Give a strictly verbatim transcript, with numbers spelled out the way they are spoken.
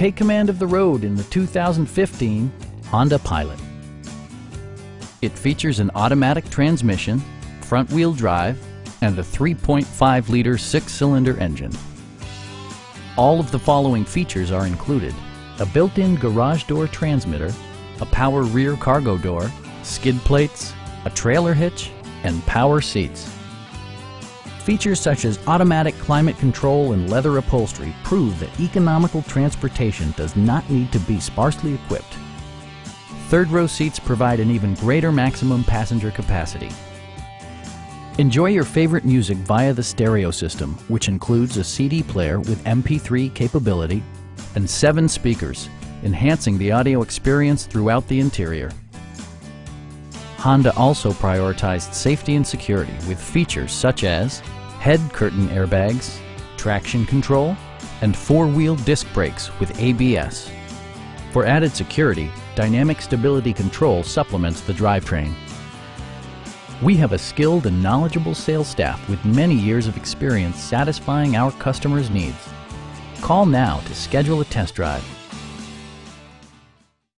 take command of the road in the two thousand fifteen Honda Pilot. It features an automatic transmission, front-wheel drive, and a three point five liter six-cylinder engine. All of the following features are included: a built-in garage door transmitter, a power rear cargo door, skid plates, a trailer hitch, and power seats. Features such as automatic climate control and leather upholstery prove that economical transportation does not need to be sparsely equipped. Third-row seats provide an even greater maximum passenger capacity. Enjoy your favorite music via the stereo system, which includes a C D player with M P three capability and seven speakers, enhancing the audio experience throughout the interior. Honda also prioritized safety and security with features such as head curtain airbags, traction control, and four-wheel disc brakes with A B S. For added security, dynamic stability control supplements the drivetrain. We have a skilled and knowledgeable sales staff with many years of experience satisfying our customers' needs. Call now to schedule a test drive.